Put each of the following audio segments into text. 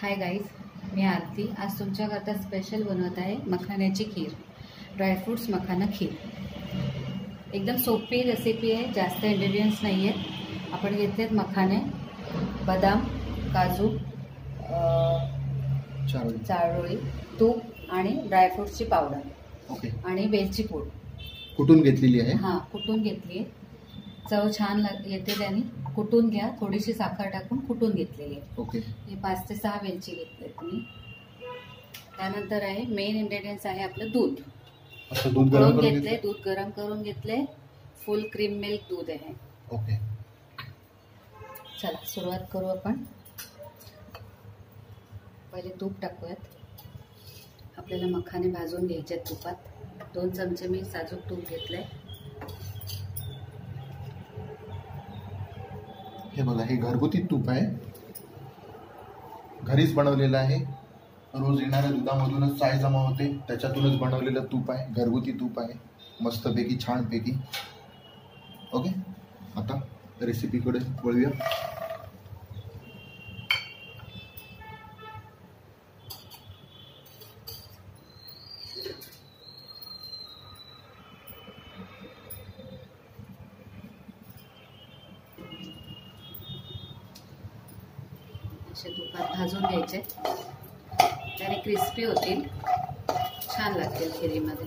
Hi guys, मी आरती आज तुमच्याकरता special बनवत आहे मखाण्याची खीर, ड्रायफ्रूट्स मखाना खीर। एकदम सोपी रेसिपी आहे, जास्त इंग्रेडिएंट्स नाही आहेत। आपण घेतलेत मखाने, बदाम, काजू, चारोळी, तूप आणि ड्रायफ्रूट्सची पावडर आणि वेलची पूड कुटून घेतलेली आहे। हां, कुटून घेतली आहे, चव छान येते त्याने। कुटून घ्या, थोडीशी साखर टाकून कुटून घेतलेली आहे। ओके, हे 5 ते 6 वेलची घेतले तुम्ही। त्यानंतर आहे मेन इंग्रेडिएंट्स आहे आपलं दूध। अच्छा, दूध गरम करून घेतले, दूध गरम करून घेतले। फुल क्रीम मिल्क दूध आहे। ओके, चला सुरुवात करू। आपण पहिले तूप टाकूयात। आपल्याला मखाने भाजून घ्यायचे आहेत तुपात। 2 चमचे मी साजूक तूप घेतले। हे बघा, हे घरगुती तूप आहे, घरीच बनवलेलं आहे। रोज येणाऱ्या दुधामधूनच साय जमा होते, त्याच्यातूनच बनवलेलं तूप आहे, घरगुती तूप आहे, मस्तपैकी छानपैकी। ओके, आता रेसिपीकडे वळूया। असे तुपात भाजून घ्यायचे, त्याने क्रिस्पी होतील, छान लागतील खिरीमध्ये।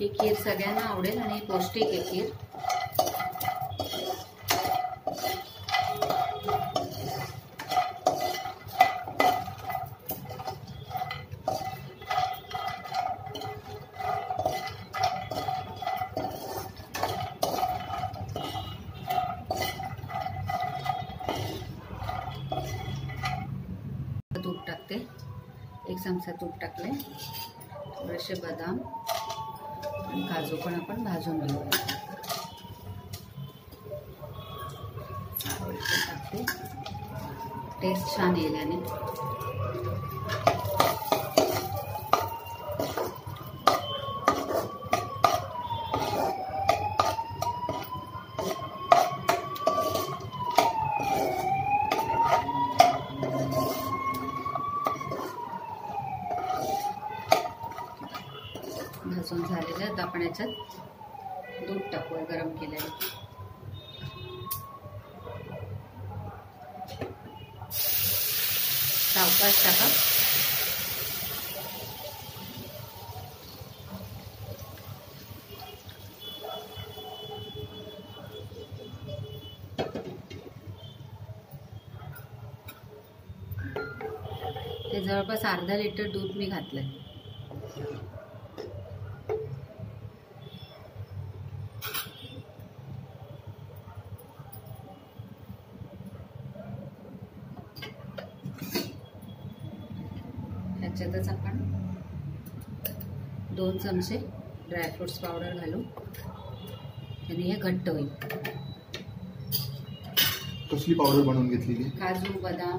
ही खीर सगळ्यांना आवडेल आणि पौष्टिक आहे खीर। टाकते 1 चमचा तूप टाकले, थोडेसे बदाम आणि काजू पण आपण भाजून घेऊ। टाकते, टेस्ट छान येईल याने। भाजून झालेलं आता आपण याच्यात दूध टाकूया, गरम केलेलं। सावकाश टाका, ते जवळपास अर्धा लिटर दूध मी घातलंय। त्याच्यातच आपण 2 चमचे ड्रायफ्रूट्स पावडर घालू, त्याने हे घट्ट होईल। कसली पावडर बनवून घेतलेली? काजू, बदाम,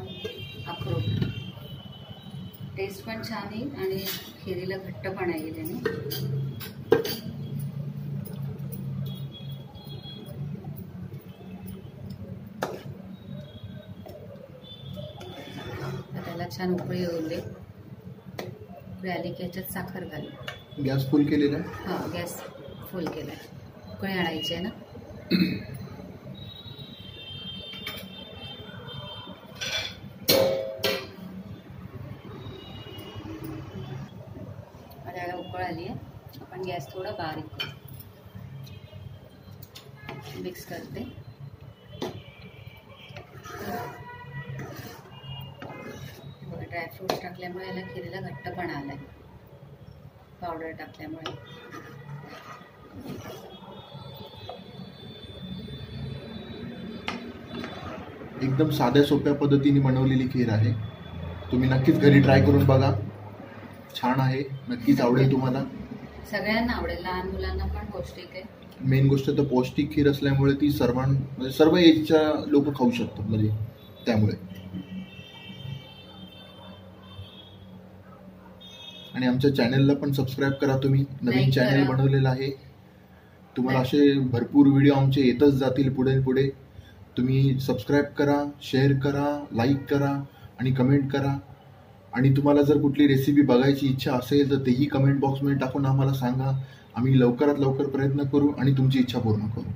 अक्रोड। टेस्ट पण छान येईल आणि खिरीला घट्टपणा येईल त्याने। छान उकळी येऊन दे, उकळी आली की याच्यात साखर घालू। गॅस फुल केलेला? हां, गॅस फुल केला आहे, उकळी आणायची आहे ना। आता उकळ आली आहे, आपण गॅस थोडा बारीक करू। मिक्स करते, ड्रायफ्रूट्स टाकल्यामुळे याला खिरीला घट्टपणा आलाय, पावडर टाकल्यामुळे। एकदम साध्या सोप्या पद्धतीने बनवलेली खीर आहे, तुम्ही नक्कीच घरी ट्राय करून बघा, छान आहे, नक्कीच आवडेल तुम्हाला, सगळ्यांना आवडेल, लहान मुलांना पण पौष्टिक आहे। मेन गोष्ट तर पौष्टिक खीर असल्यामुळे ती सर्व एजच्या लोक खाऊ शकतात, म्हणजे त्यामुळे। आणि आमच्या चॅनलला पण सबस्क्राईब करा तुम्ही, नवीन चॅनल बनवलेलं आहे। तुम्हाला असे भरपूर व्हिडिओ आमचे येतच जातील पुढे पुढे। तुम्ही सबस्क्राइब करा, शेअर करा, लाईक करा आणि कमेंट करा। आणि तुम्हाला जर कुठली रेसिपी बघायची इच्छा असेल तर तेही कमेंट बॉक्स मध्ये टाकून आम्हाला सांगा। आम्ही लवकरात लवकर प्रयत्न करू आणि तुमची इच्छा पूर्ण करू।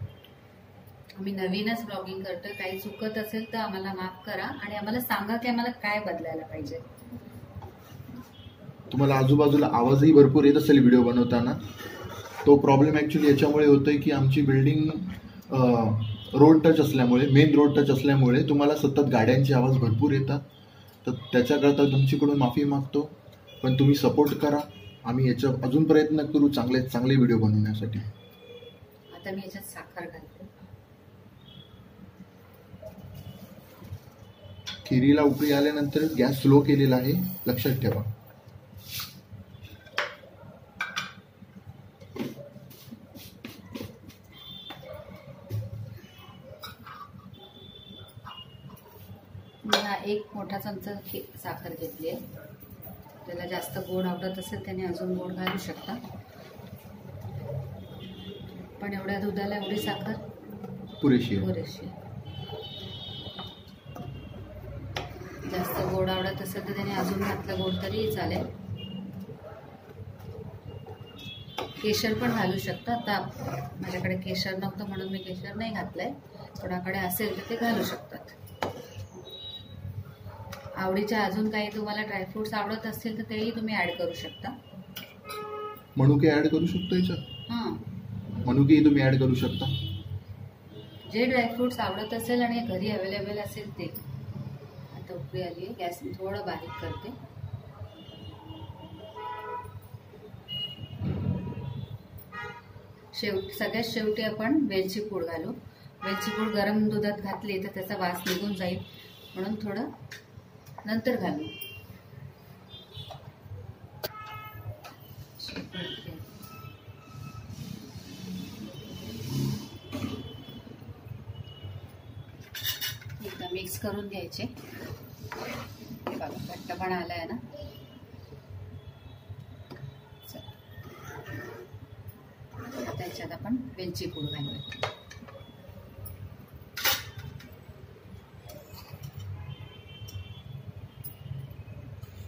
आम्ही नवीनच ब्लॉगिंग करतो, काही चुकत असेल तर आम्हाला माफ करा आणि आम्हाला सांगा की आम्हाला काय बदलायला पाहिजे। तुम्हाला आजूबाजूला आवाजही भरपूर येत असेल व्हिडिओ बनवताना। तो प्रॉब्लेम ॲक्च्युअली याच्यामुळे होतोय की आमची बिल्डिंग रोड टच असल्यामुळे, मेन रोड टच असल्यामुळे तुम्हाला सतत गाड्यांचे आवाज भरपूर येतात। तर त्याच्याकरता तुमच्याकडून माफी मागतो, पण तुम्ही सपोर्ट करा। आम्ही याचा अजून प्रयत्न करू चांगले चांगले व्हिडिओ बनवण्यासाठी। आता मी याच्यात साखर घालते। खिरीला उकळी आल्यानंतर गॅस स्लो केलेला आहे, लक्षात ठेवा। एक मोठा चमचा साखर घेतली आहे। त्याला जास्त गोड आवडत असेल त्याने अजून गोड घालू शकता, पण एवढ्या दुधाला एवढी साखर पुरेशी। जास्त गोड आवडत असेल तर त्याने अजून घातलं गोड तरी चालेल। केशर पण घालू शकता। आता माझ्याकडे केशर नव्हतं म्हणून मी केशर नाही घातलंय, कोणाकडे असेल तर ते घालू शकतात। आवडीच्या अजून काही तुम्हाला ड्रायफ्रुट्स आवडत असतील तर तेही तुम्ही ऍड करू शकता। मनुके ऍड करू शकतो याच्यात। हां, मनुके तुम्ही ऍड करू शकता, जे ड्रायफ्रुट्स आवडत असेल आणि घरी अवेलेबल असेल ते। आता उकळी आली आहे, गॅस थोडं बारीक करते। सगळ्यात शेवटी आपण वेलची पूड घालू। वेलची पूड गरम दुधात घातली तर त्याचा वास निघून जाईल, म्हणून थोडं नंतर घालू। एकदम मिक्स करून घ्यायचे। घट्टपणा आलाय ना, त्याच्यात आपण वेलची पूड घालूया।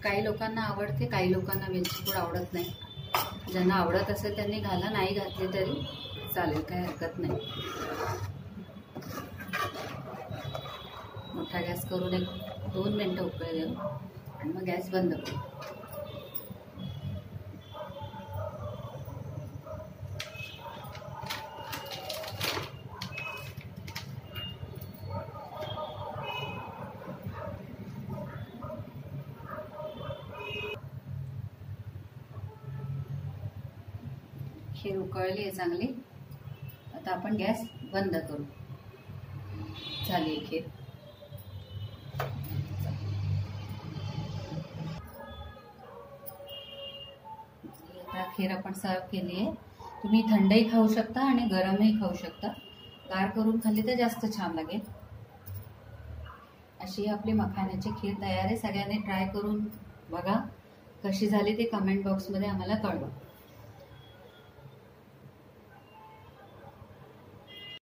काही लोकांना आवडते, काही लोकांना वेलची पूड आवडत नाही। ज्यांना आवडत असेल त्यांनी घाला, नाही घातले तरी चालेल, काही हरकत नाही। मोठा गॅस करून 1-2 मिनिटं उकळी देऊ आणि मग गॅस बंद करू। खीर उकळली आहे चांगली। आता आपण गॅस बंद करू। झाली खीर। आता खीर आपण सर्व केली आहे। तुम्ही थंडही खाऊ शकता आणि गरमही खाऊ शकता। गार करून खाल्ली तर जास्त छान लागेल। अशी आपली मखाण्याची खीर तयार आहे। सगळ्यांनी ट्राय करून बघा, कशी झाली ते कमेंट बॉक्समध्ये आम्हाला कळवा।